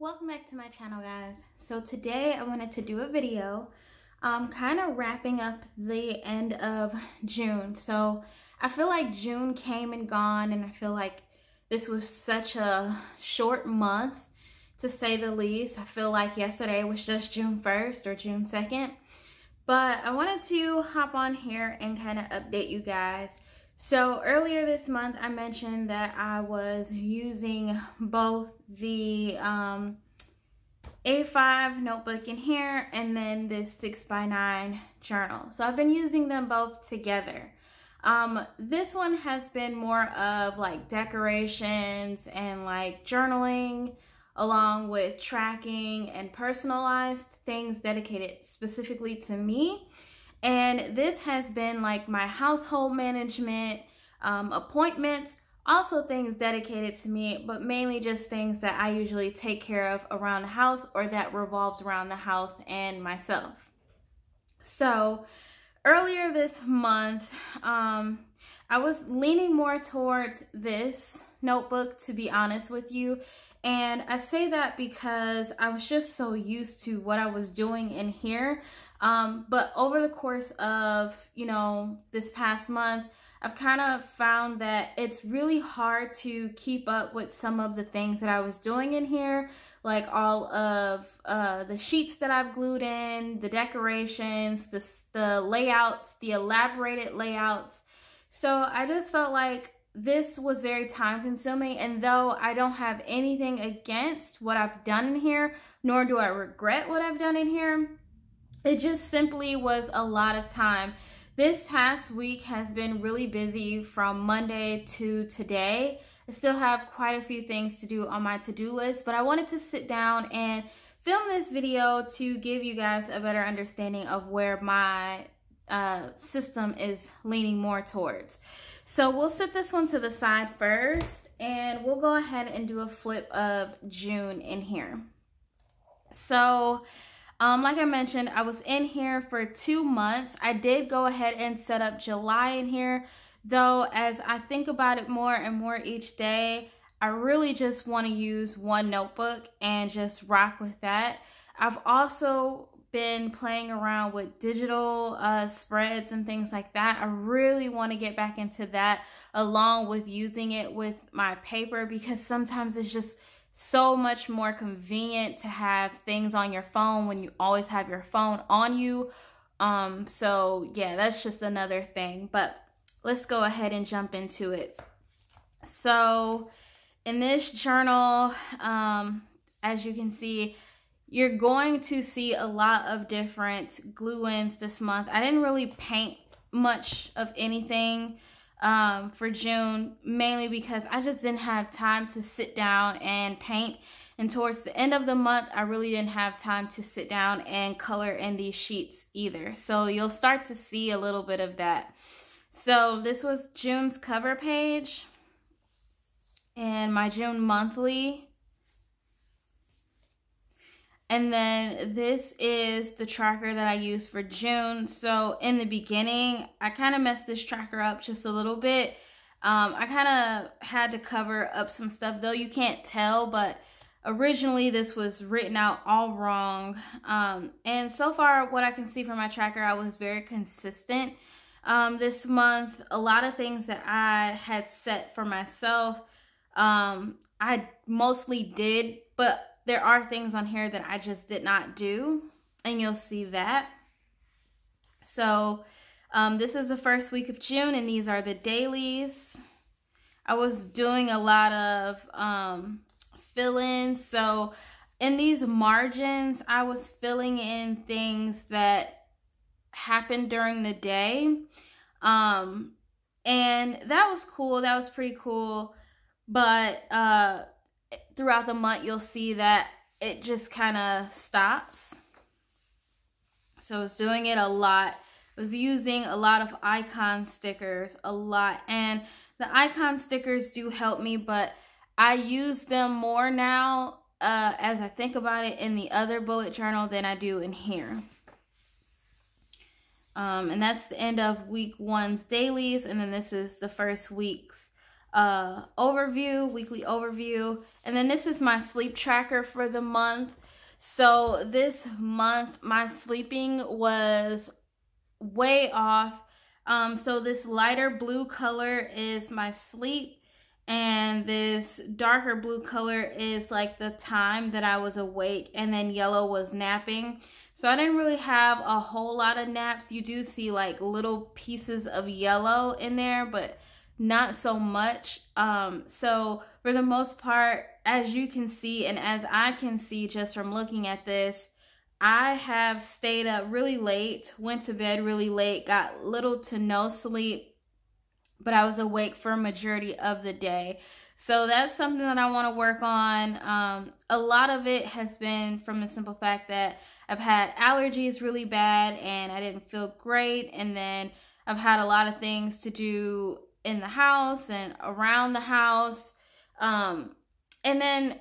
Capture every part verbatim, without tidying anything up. Welcome back to my channel, guys. So today I wanted to do a video um, kind of wrapping up the end of June. So I feel like June came and gone, and I feel like this was such a short month, to say the least. I feel like yesterday was just June first or June second. But I wanted to hop on here and kind of update you guys. So earlier this month, I mentioned that I was using both the um, A five notebook in here and then this six by nine journal. So I've been using them both together. Um, this one has been more of like decorations and like journaling, along with tracking and personalized things dedicated specifically to me. And this has been like my household management, um, appointments, also things dedicated to me, but mainly just things that I usually take care of around the house or that revolves around the house and myself. So earlier this month, um, I was leaning more towards this notebook, to be honest with you. And I say that because I was just so used to what I was doing in here. Um, but over the course of, you know, this past month, I've kind of found that it's really hard to keep up with some of the things that I was doing in here, like all of uh, the sheets that I've glued in, the decorations, the, the layouts, the elaborated layouts. So I just felt like this was very time consuming, and though I don't have anything against what I've done in here, nor do I regret what I've done in here, it just simply was a lot of time. This past week has been really busy from Monday to today. I still have quite a few things to do on my to-do list, but I wanted to sit down and film this video to give you guys a better understanding of where my Uh, system is leaning more towards. So we'll set this one to the side first, and we'll go ahead and do a flip of June in here. So um, like I mentioned, I was in here for two months. I did go ahead and set up July in here, though as I think about it more and more each day, I really just want to use one notebook and just rock with that. I've also been playing around with digital uh, spreads and things like that. I really want to get back into that, along with using it with my paper, because sometimes it's just so much more convenient to have things on your phone when you always have your phone on you. Um, so yeah, that's just another thing, but let's go ahead and jump into it. So in this journal, um, as you can see, you're going to see a lot of different glue-ins this month. I didn't really paint much of anything um, for June, mainly because I just didn't have time to sit down and paint. And towards the end of the month, I really didn't have time to sit down and color in these sheets either. So you'll start to see a little bit of that. So this was June's cover page and my June monthly. And then this is the tracker that I used for June. So in the beginning, I kind of messed this tracker up just a little bit. Um, I kind of had to cover up some stuff, though you can't tell, but originally this was written out all wrong. Um, and so far, what I can see from my tracker, I was very consistent um, this month. A lot of things that I had set for myself, um, I mostly did, but there are things on here that I just did not do, and you'll see that. So um, this is the first week of June, and these are the dailies. I was doing a lot of um, fill-ins. So in these margins, I was filling in things that happened during the day. Um, and that was cool. That was pretty cool. But uh, throughout the month, you'll see that it just kind of stops. So I was doing it a lot. I was using a lot of icon stickers, a lot. And the icon stickers do help me, but I use them more now uh, as I think about it in the other bullet journal than I do in here. Um, and that's the end of week one's dailies. And then this is the first week's uh, overview, weekly overview. And then this is my sleep tracker for the month. So this month, my sleeping was way off. Um, so this lighter blue color is my sleep. And this darker blue color is like the time that I was awake, and then yellow was napping. So I didn't really have a whole lot of naps. You do see like little pieces of yellow in there, but not so much. Um, so for the most part, as you can see, and as I can see just from looking at this, I have stayed up really late, went to bed really late, got little to no sleep, but I was awake for a majority of the day. So that's something that I want to work on. Um, a lot of it has been from the simple fact that I've had allergies really bad and I didn't feel great. And then I've had a lot of things to do in the house and around the house. Um, and then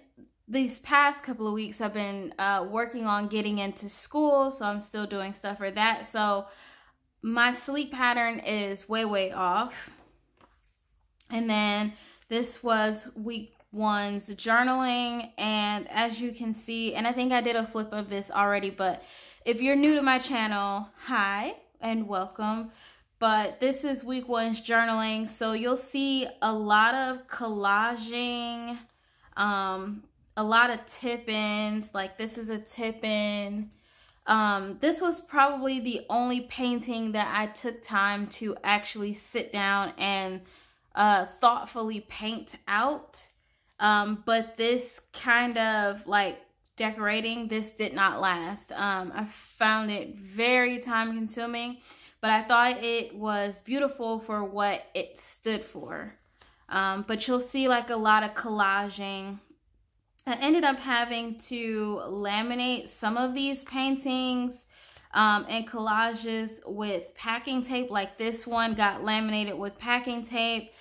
these past couple of weeks I've been uh, working on getting into school. So I'm still doing stuff for that. So my sleep pattern is way, way off. And then this was week one's journaling. And as you can see, and I think I did a flip of this already, but if you're new to my channel, hi and welcome. But this is week one's journaling. So you'll see a lot of collaging, um, a lot of tip-ins. Like this is a tip-in. Um, this was probably the only painting that I took time to actually sit down and Uh, thoughtfully paint out, um, but this kind of like decorating, this did not last. Um, I found it very time consuming, but I thought it was beautiful for what it stood for. Um, but you'll see like a lot of collaging. I ended up having to laminate some of these paintings Um, and collages with packing tape. Like this one got laminated with packing tape.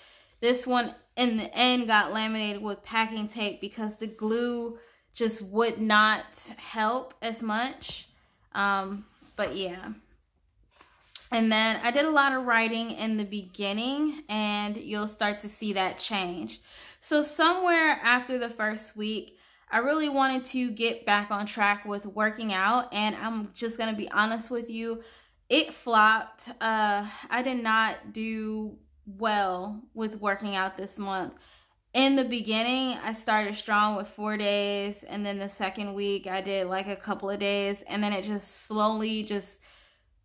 This one in the end got laminated with packing tape because the glue just would not help as much. Um, but yeah. And then I did a lot of writing in the beginning, and you'll start to see that change. So somewhere after the first week, I really wanted to get back on track with working out, and I'm just going to be honest with you, it flopped. Uh, I did not do well with working out this month. In the beginning, I started strong with four days, and then the second week I did like a couple of days, and then it just slowly just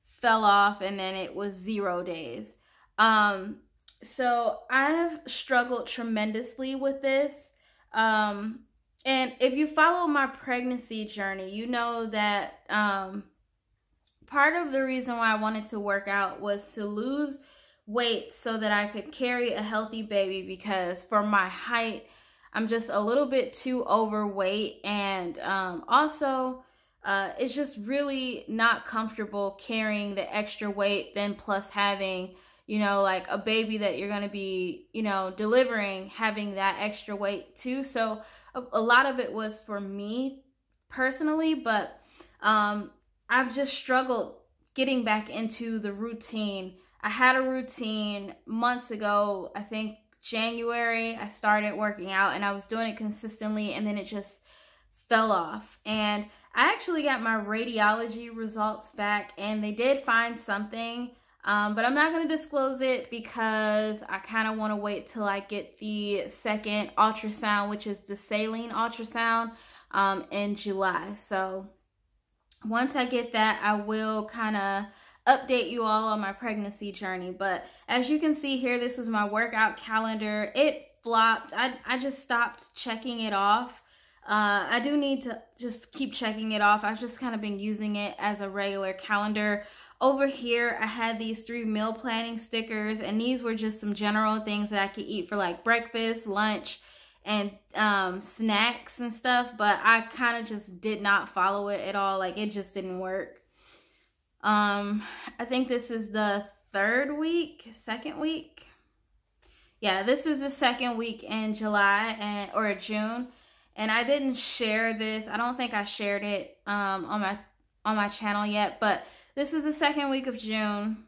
fell off, and then it was zero days. Um, so I've struggled tremendously with this. Um, And if you follow my pregnancy journey, you know that um, part of the reason why I wanted to work out was to lose weight so that I could carry a healthy baby, because for my height, I'm just a little bit too overweight. And um, also, uh, it's just really not comfortable carrying the extra weight, then plus having, you know, like a baby that you're going to be, you know, delivering, having that extra weight too. So a lot of it was for me personally, but um, I've just struggled getting back into the routine. I had a routine months ago. I think January I started working out, and I was doing it consistently, and then it just fell off. And I actually got my radiology results back, and they did find something, um, but I'm not going to disclose it because I kind of want to wait till I get the second ultrasound, which is the saline ultrasound, um, in July. So once I get that, I will kind of update you all on my pregnancy journey. But as you can see here, this was my workout calendar. It flopped. I, I just stopped checking it off. Uh, I do need to just keep checking it off. I've just kind of been using it as a regular calendar. Over here, I had these three meal planning stickers, and these were just some general things that I could eat for like breakfast, lunch, and um, snacks and stuff, but I kind of just did not follow it at all. Like, it just didn't work. Um, I think this is the third week, second week. Yeah, this is the second week in July and or June. And I didn't share this. I don't think I shared it um, on my on my channel yet, but this is the second week of June.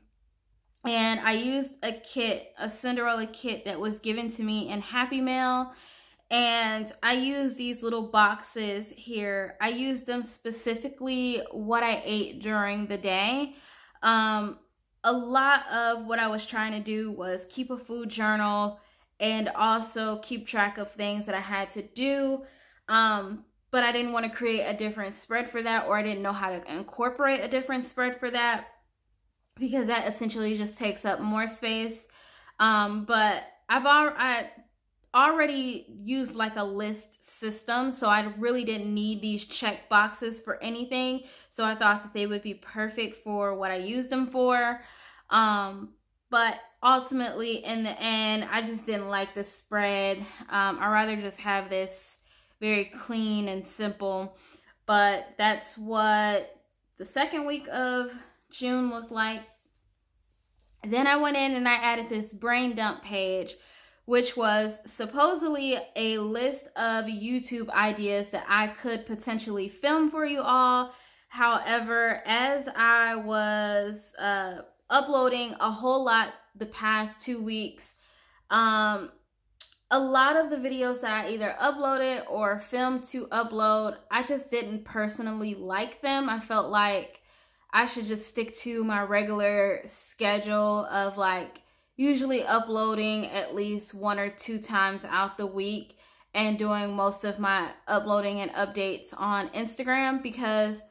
And I used a kit, a Cinderella kit that was given to me in Happy Mail. And I used these little boxes here. I used them specifically what I ate during the day. Um, a lot of what I was trying to do was keep a food journal and also keep track of things that I had to do. Um, but I didn't want to create a different spread for that, or I didn't know how to incorporate a different spread for that, because that essentially just takes up more space. Um, but I've al I already used like a list system, so I really didn't need these check boxes for anything. So I thought that they would be perfect for what I used them for. Um, but ultimately in the end, I just didn't like the spread. Um, I'd rather just have this very clean and simple. But that's what the second week of June looked like. Then I went in and I added this brain dump page, which was supposedly a list of YouTube ideas that I could potentially film for you all. However, as I was uh, uploading a whole lot the past two weeks, um, a lot of the videos that I either uploaded or filmed to upload, I just didn't personally like them. I felt like I should just stick to my regular schedule of like usually uploading at least one or two times out the week and doing most of my uploading and updates on Instagram, because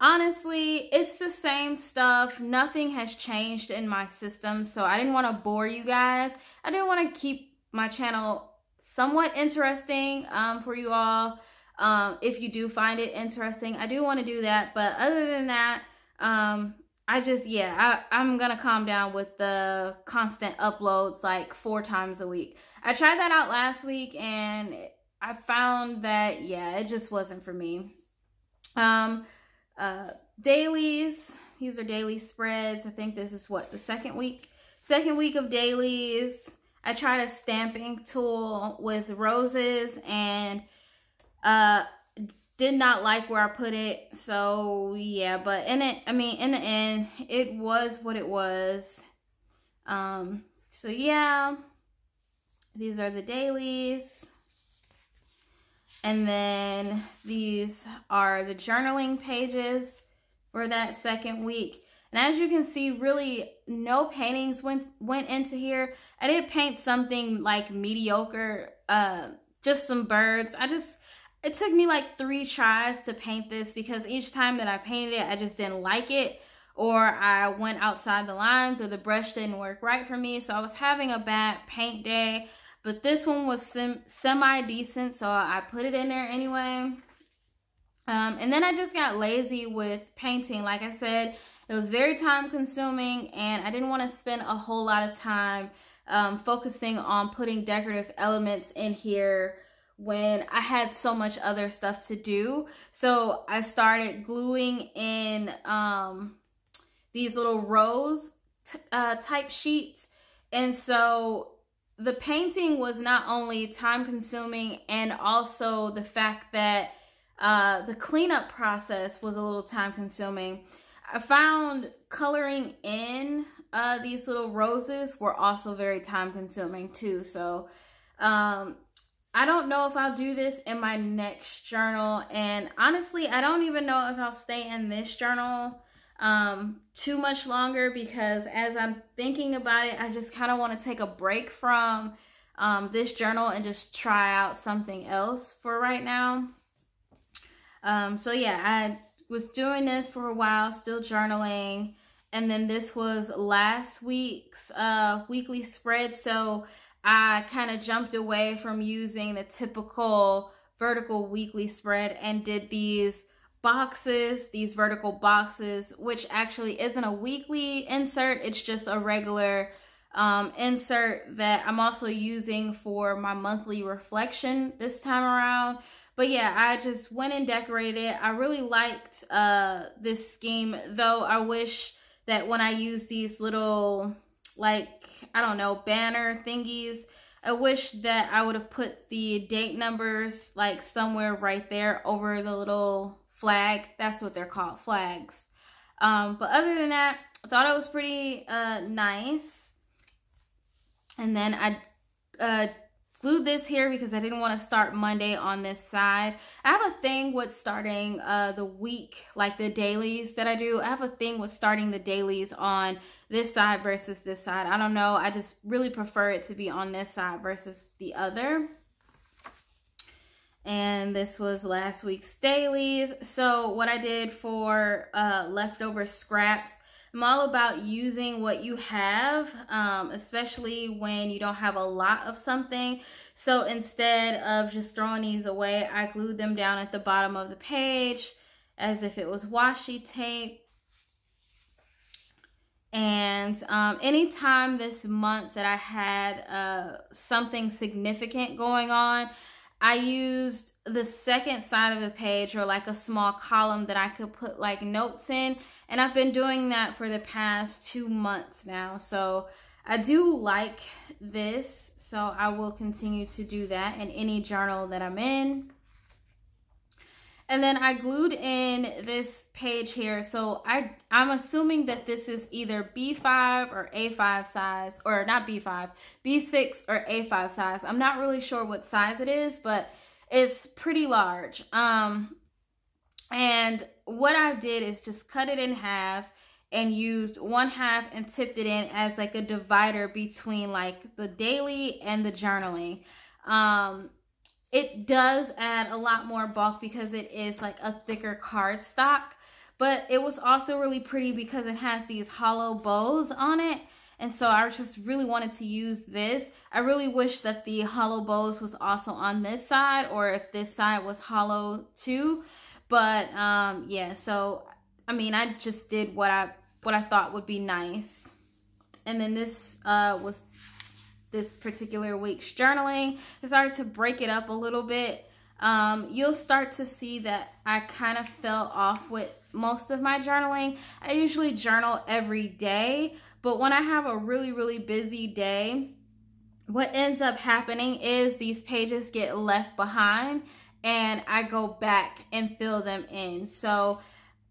honestly, it's the same stuff. Nothing has changed in my system, so I didn't want to bore you guys. I didn't want to keep my channel somewhat interesting um, for you all. Um, if you do find it interesting, I do want to do that, but other than that, um I just yeah I, I'm gonna calm down with the constant uploads like four times a week. I tried that out last week and I found that yeah it just wasn't for me. Um uh dailies, these are daily spreads. I think this is what the second week second week of dailies. I tried a stamping tool with roses and uh did not like where I put it, so yeah, but in it, I mean, in the end, it was what it was. Um, so yeah, these are the dailies. And then these are the journaling pages for that second week. And as you can see, really no paintings went, went into here. I did paint something like mediocre, uh, just some birds. I just... It took me like three tries to paint this because each time that I painted it, I just didn't like it, or I went outside the lines, or the brush didn't work right for me. So I was having a bad paint day, but this one was sem semi-decent, so I put it in there anyway. Um, and then I just got lazy with painting. Like I said, it was very time consuming and I didn't want to spend a whole lot of time um, focusing on putting decorative elements in here when I had so much other stuff to do. So I started gluing in um, these little rose uh, type sheets. And so the painting was not only time consuming, and also the fact that uh, the cleanup process was a little time consuming. I found coloring in uh, these little roses were also very time consuming too. So um, I don't know if I'll do this in my next journal, and honestly, I don't even know if I'll stay in this journal um, too much longer, because as I'm thinking about it, I just kind of want to take a break from um, this journal and just try out something else for right now. Um, so yeah, I was doing this for a while, still journaling, and then this was last week's uh, weekly spread, so I kind of jumped away from using the typical vertical weekly spread and did these boxes, these vertical boxes, which actually isn't a weekly insert. It's just a regular um, insert that I'm also using for my monthly reflection this time around. But yeah, I just went and decorated it. I really liked uh, this scheme, though I wish that when I use these little... like, I don't know, banner thingies, I wish that I would have put the date numbers like somewhere right there over the little flag. That's what they're called, flags. Um, but other than that, I thought it was pretty uh, nice. And then I uh, glued this here because I didn't want to start Monday on this side. I have a thing with starting uh, the week, like the dailies that I do. I have a thing with starting the dailies on this side versus this side. I don't know. I just really prefer it to be on this side versus the other. And this was last week's dailies. So what I did for uh, leftover scraps, I'm all about using what you have, um, especially when you don't have a lot of something. So instead of just throwing these away, I glued them down at the bottom of the page as if it was washi tape. And um, anytime this month that I had uh, something significant going on, I used the second side of the page or like a small column that I could put like notes in. And I've been doing that for the past two months now. So I do like this. So I will continue to do that in any journal that I'm in. And then I glued in this page here. So I, I'm assuming that this is either B five or A five size, or not B five, B six or A five size. I'm not really sure what size it is, but it's pretty large. Um, and what I did is just cut it in half and used one half and tipped it in as like a divider between like the daily and the journaling. Um, It does add a lot more bulk because it is like a thicker cardstock, but it was also really pretty because it has these hollow bows on it. And so I just really wanted to use this. I really wish that the hollow bows was also on this side, or if this side was hollow too. But um, yeah, so I mean, I just did what I what I thought would be nice. And then this uh, was this particular week's journaling. I started to break it up a little bit. Um, you'll start to see that I kind of fell off with most of my journaling. I usually journal every day, but when I have a really, really busy day, what ends up happening is these pages get left behind and I go back and fill them in. So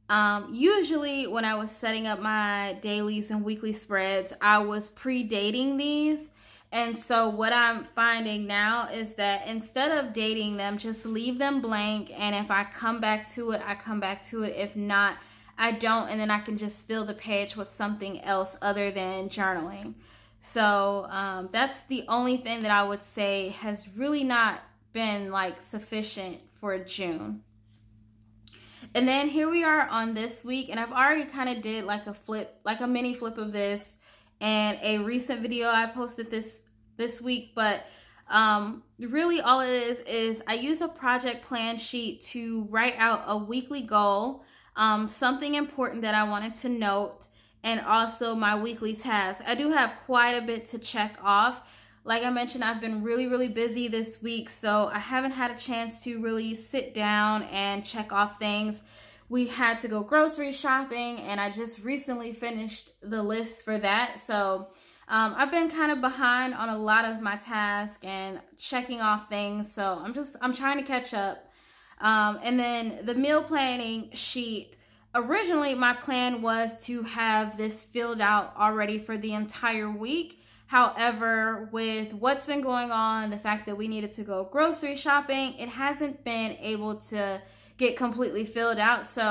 Um, usually when I was setting up my dailies and weekly spreads, I was predating these. And so what I'm finding now is that instead of dating them, just leave them blank. And if I come back to it, I come back to it. If not, I don't. And then I can just fill the page with something else other than journaling. So um, that's the only thing that I would say has really not been like sufficient for June. And then here we are on this week, and I've already kind of did like a flip, like a mini flip of this and a recent video I posted this this week. But um, really all it is is I use a project plan sheet to write out a weekly goal, um, something important that I wanted to note, and also my weekly tasks. I do have quite a bit to check off. Like I mentioned, I've been really, really busy this week, so I haven't had a chance to really sit down and check off things. We had to go grocery shopping, and I just recently finished the list for that. So um, I've been kind of behind on a lot of my tasks and checking off things. So I'm just, I'm trying to catch up. Um, and then the meal planning sheet. Originally, my plan was to have this filled out already for the entire week. However, with what's been going on, the fact that we needed to go grocery shopping, it hasn't been able to get completely filled out. So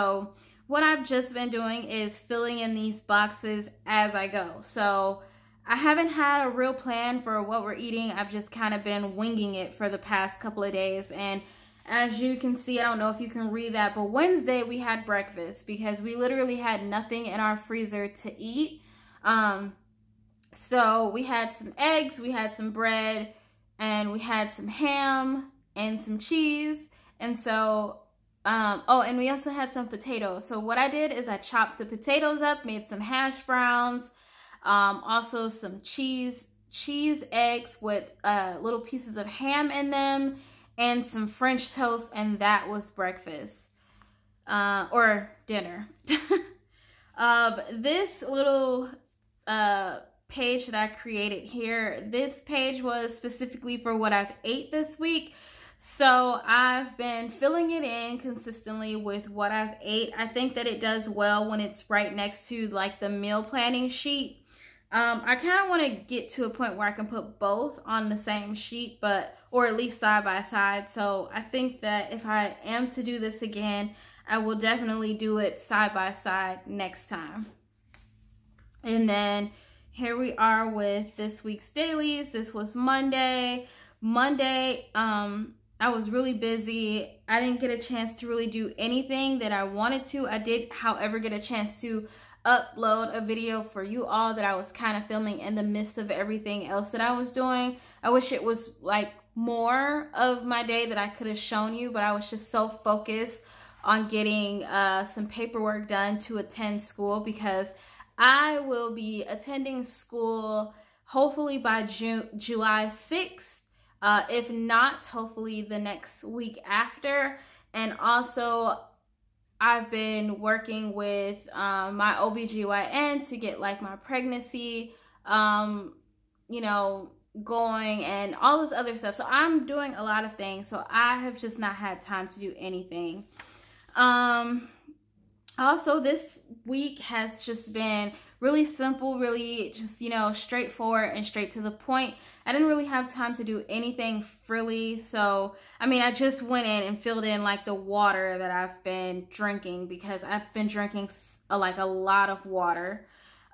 what I've just been doing is filling in these boxes as I go. So I haven't had a real plan for what we're eating. I've just kind of been winging it for the past couple of days. And as you can see, I don't know if you can read that, but Wednesday we had breakfast because we literally had nothing in our freezer to eat. Um... So we had some eggs, we had some bread, and we had some ham and some cheese. And so, um, oh, and we also had some potatoes. So what I did is I chopped the potatoes up, made some hash browns, um, also some cheese, cheese eggs with uh, little pieces of ham in them, and some French toast, and that was breakfast, uh, or dinner. uh, this little uh, page that I created here, this page was specifically for what I've ate this week. So I've been filling it in consistently with what I've ate. I think that it does well when it's right next to like the meal planning sheet. Um, I kind of want to get to a point where I can put both on the same sheet, but or at least side by side. So I think that if I am to do this again, I will definitely do it side by side next time. And then here we are with this week's dailies. This was Monday. Monday, um, I was really busy. I didn't get a chance to really do anything that I wanted to. I did, however, get a chance to upload a video for you all that I was kind of filming in the midst of everything else that I was doing. I wish it was like more of my day that I could have shown you, but I was just so focused on getting uh, some paperwork done to attend school, because I will be attending school hopefully by June, July sixth. Uh, if not, hopefully the next week after. And also, I've been working with um, my O B G Y N to get like my pregnancy, um, you know, going and all this other stuff. So I'm doing a lot of things. So I have just not had time to do anything. Um, also, this week has just been really simple, really just, you know, straightforward and straight to the point. I didn't really have time to do anything frilly. So, I mean, I just went in and filled in like the water that I've been drinking, because I've been drinking uh, like a lot of water.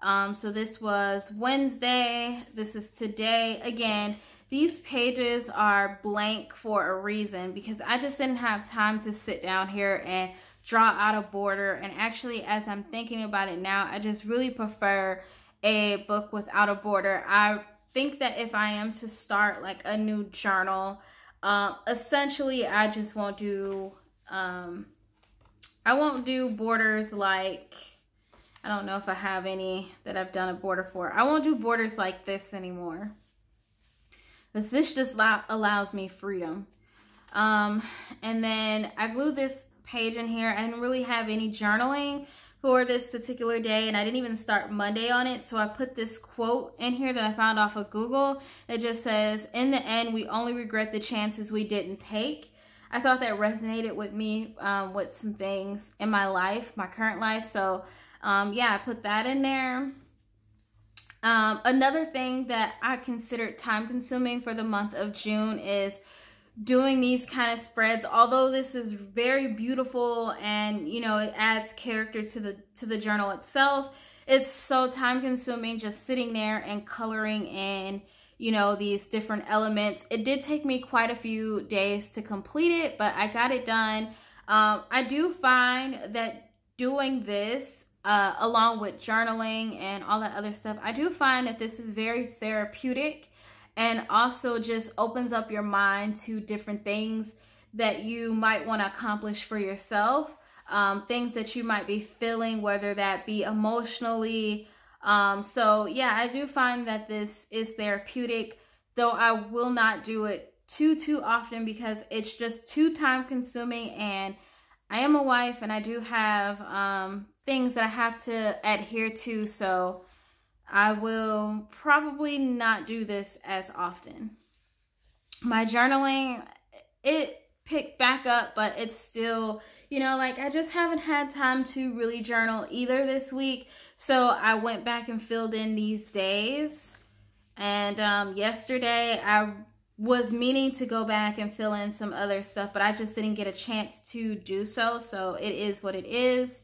Um, so this was Wednesday. This is today. Again, these pages are blank for a reason, because I just didn't have time to sit down here and draw out a border. And actually, as I'm thinking about it now, I just really prefer a book without a border. I think that if I am to start like a new journal, um, essentially I just won't do, um, I won't do borders like, I don't know if I have any that I've done a border for. I won't do borders like this anymore, because this just allows me freedom. Um, and then I glued this page in here. I didn't really have any journaling for this particular day, and I didn't even start Monday on it, so I put this quote in here that I found off of Google. It just says, "In the end, we only regret the chances we didn't take." I thought that resonated with me um, with some things in my life, my current life. So um, yeah, I put that in there. Um, another thing that I considered time consuming for the month of June is doing these kind of spreads. Although this is very beautiful and, you know, it adds character to the to the journal itself, it's so time consuming just sitting there and coloring in, you know, these different elements. It did take me quite a few days to complete it, but I got it done. Um, I do find that doing this uh, along with journaling and all that other stuff, I do find that this is very therapeutic. And also just opens up your mind to different things that you might want to accomplish for yourself. Um, things that you might be feeling, whether that be emotionally. Um, so yeah, I do find that this is therapeutic, though I will not do it too, too often, because it's just too time consuming. And I am a wife, and I do have um, things that I have to adhere to. So I will probably not do this as often. My journaling, it picked back up, but it's still, you know, like I just haven't had time to really journal either this week. So I went back and filled in these days. And um, yesterday I was meaning to go back and fill in some other stuff, but I just didn't get a chance to do so. So it is what it is.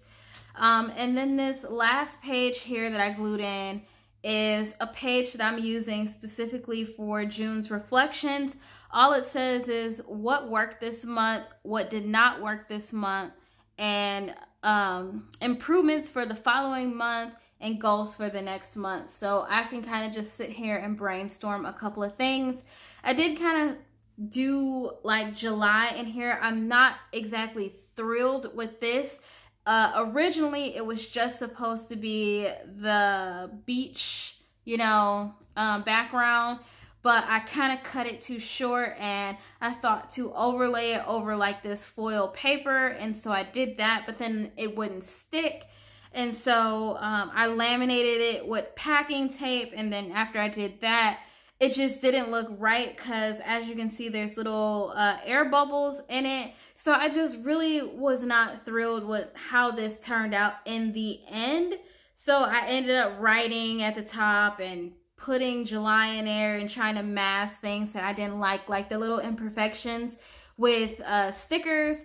Um, and then this last page here that I glued in is a page that I'm using specifically for June's reflections. All it says is what worked this month, what did not work this month, and um, improvements for the following month, and goals for the next month. So I can kind of just sit here and brainstorm a couple of things. I did kind of do like July in here. I'm not exactly thrilled with this. Uh, originally, it was just supposed to be the beach, you know, um, background, but I kind of cut it too short, and I thought to overlay it over like this foil paper, and so I did that, but then it wouldn't stick, and so um, I laminated it with packing tape, and then after I did that, it just didn't look right because, as you can see, there's little uh, air bubbles in it. So I just really was not thrilled with how this turned out in the end. So I ended up writing at the top and putting July in there and trying to mask things that I didn't like, like the little imperfections with uh, stickers.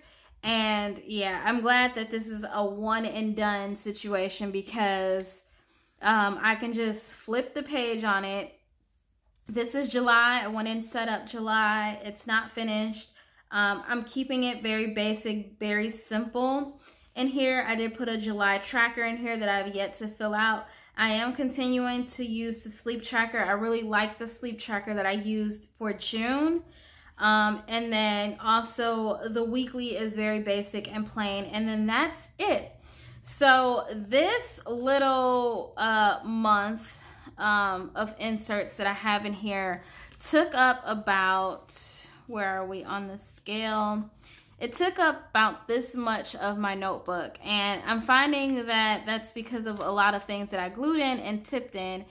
And yeah, I'm glad that this is a one and done situation because um, I can just flip the page on it. This is July. I went and set up July. It's not finished. Um, I'm keeping it very basic, very simple. In here, I did put a July tracker in here that I've yet to fill out. I am continuing to use the sleep tracker. I really like the sleep tracker that I used for June. Um, and then also the weekly is very basic and plain. And then that's it. So this little uh, month um, of inserts that I have in here took up about, where are we on the scale? It took up about this much of my notebook. And I'm finding that that's because of a lot of things that I glued in and tipped in.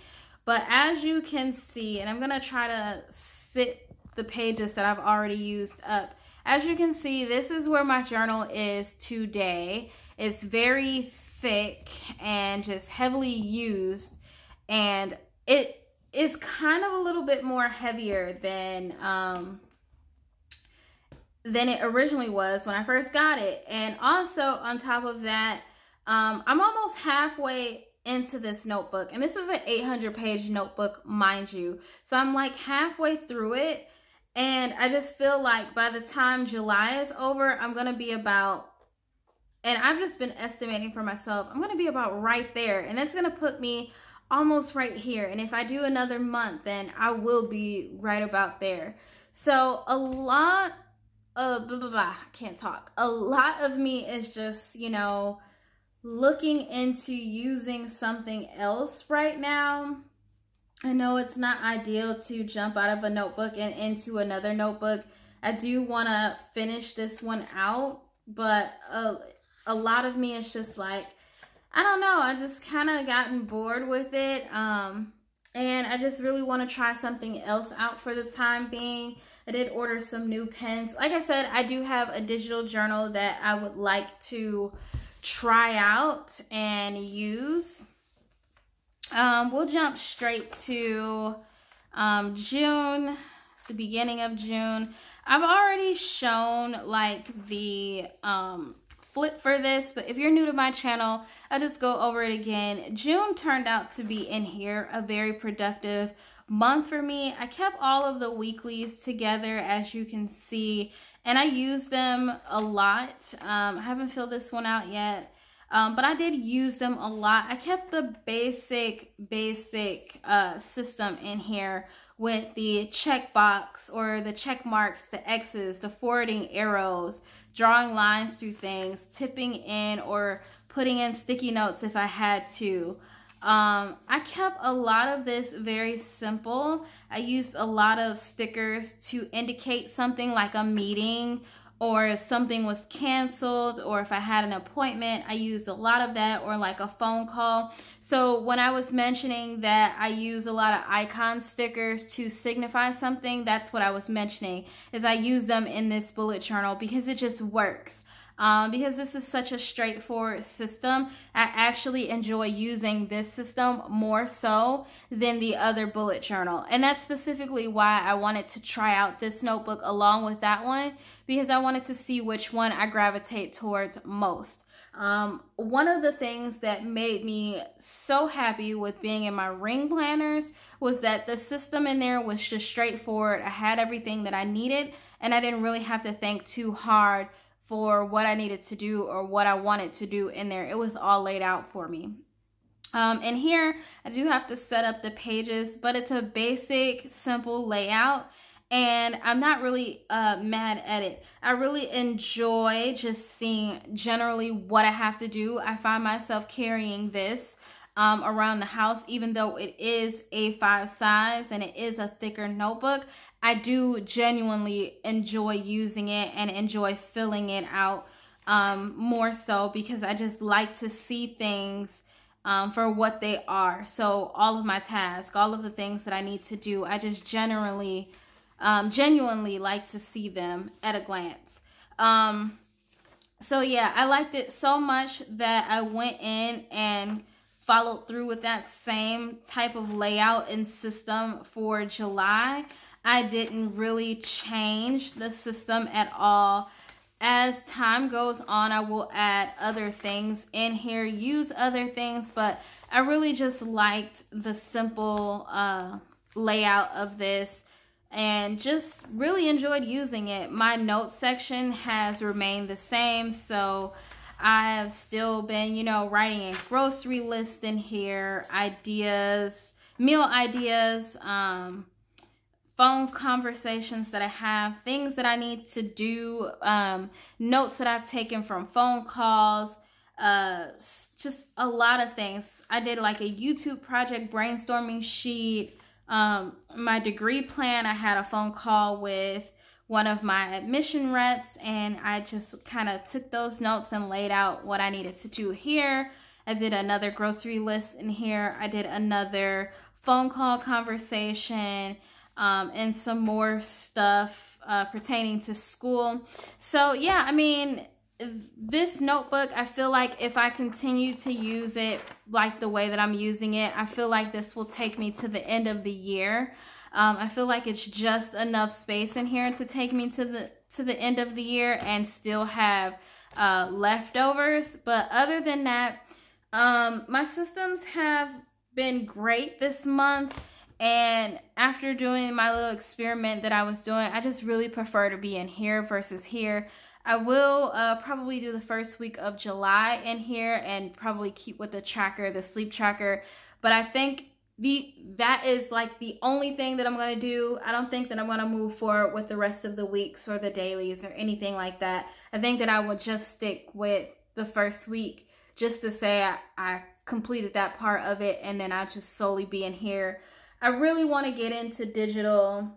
But as you can see, and I'm going to try to sit the pages that I've already used up. As you can see, this is where my journal is today. It's very thick and just heavily used, and it is kind of a little bit more heavier than um, than it originally was when I first got it. And also on top of that, um, I'm almost halfway into this notebook, and this is an eight hundred page notebook, mind you. So I'm like halfway through it. And I just feel like by the time July is over, I'm going to be about, and I've just been estimating for myself, I'm going to be about right there. And that's going to put me almost right here. And if I do another month, then I will be right about there. So a lot of, blah, blah, blah, I can't talk. A lot of me is just, you know, looking into using something else right now. I know it's not ideal to jump out of a notebook and into another notebook. I do want to finish this one out, but a, a lot of me is just like, I don't know. I just kind of gotten bored with it. Um, and I just really want to try something else out for the time being. I did order some new pens. Like I said, I do have a digital journal that I would like to try out and use. Um, we'll jump straight to um, June, the beginning of June. I've already shown like the um, flip for this, but if you're new to my channel, I'll just go over it again. June turned out to be in here a very productive month for me. I kept all of the weeklies together, as you can see, and I used them a lot. Um, I haven't filled this one out yet. Um, but I did use them a lot. I kept the basic, basic uh, system in here with the checkbox or the check marks, the X's, the forwarding arrows, drawing lines through things, tipping in or putting in sticky notes if I had to. Um, I kept a lot of this very simple. I used a lot of stickers to indicate something like a meeting, or if something was canceled, or if I had an appointment, I used a lot of that, or like a phone call. So when I was mentioning that I use a lot of icon stickers to signify something, that's what I was mentioning, is I use them in this bullet journal because it just works. Um, because this is such a straightforward system, I actually enjoy using this system more so than the other bullet journal. And that's specifically why I wanted to try out this notebook along with that one, because I wanted to see which one I gravitate towards most. Um, one of the things that made me so happy with being in my ring planners was that the system in there was just straightforward. I had everything that I needed, and I didn't really have to think too hard for what I needed to do or what I wanted to do in there. It was all laid out for me. Um, and here, I do have to set up the pages, but it's a basic, simple layout, and I'm not really uh, mad at it. I really enjoy just seeing generally what I have to do. I find myself carrying this Um, around the house, even though it is A five size and it is a thicker notebook. I do genuinely enjoy using it and enjoy filling it out um, more so because I just like to see things um, for what they are. So all of my tasks, all of the things that I need to do, I just generally, um, genuinely like to see them at a glance. Um, so yeah, I liked it so much that I went in and followed through with that same type of layout and system for July. I didn't really change the system at all. As time goes on, I will add other things in here, use other things, but I really just liked the simple uh, layout of this and just really enjoyed using it. My notes section has remained the same, so I have still been, you know, writing a grocery list in here, ideas, meal ideas, um, phone conversations that I have, things that I need to do, um, notes that I've taken from phone calls, uh, just a lot of things. I did like a YouTube project brainstorming sheet, um, my degree plan. I had a phone call with one of my admission reps, and I just kind of took those notes and laid out what I needed to do here. I did another grocery list in here. I did another phone call conversation, um, and some more stuff uh, pertaining to school. So yeah, I mean, this notebook, I feel like if I continue to use it like the way that I'm using it, I feel like this will take me to the end of the year. Um, I feel like it's just enough space in here to take me to the to the end of the year and still have uh, leftovers. But other than that, um, my systems have been great this month. And after doing my little experiment that I was doing, I just really prefer to be in here versus here. I will uh, probably do the first week of July in here and probably keep with the tracker, the sleep tracker. But I think The, that is like the only thing that I'm going to do. I don't think that I'm going to move forward with the rest of the weeks or the dailies or anything like that. I think that I will just stick with the first week just to say I, I completed that part of it, and then I'll just solely be in here. I really want to get into digital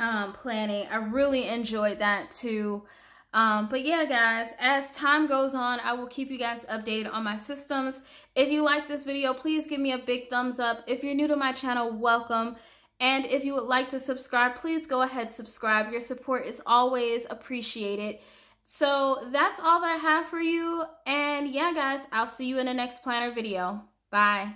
um, planning. I really enjoyed that too. Um, but yeah, guys, as time goes on, I will keep you guys updated on my systems. If you like this video, please give me a big thumbs up. If you're new to my channel, welcome. And if you would like to subscribe, please go ahead, subscribe. Your support is always appreciated. So that's all that I have for you. And yeah, guys, I'll see you in the next planner video. Bye.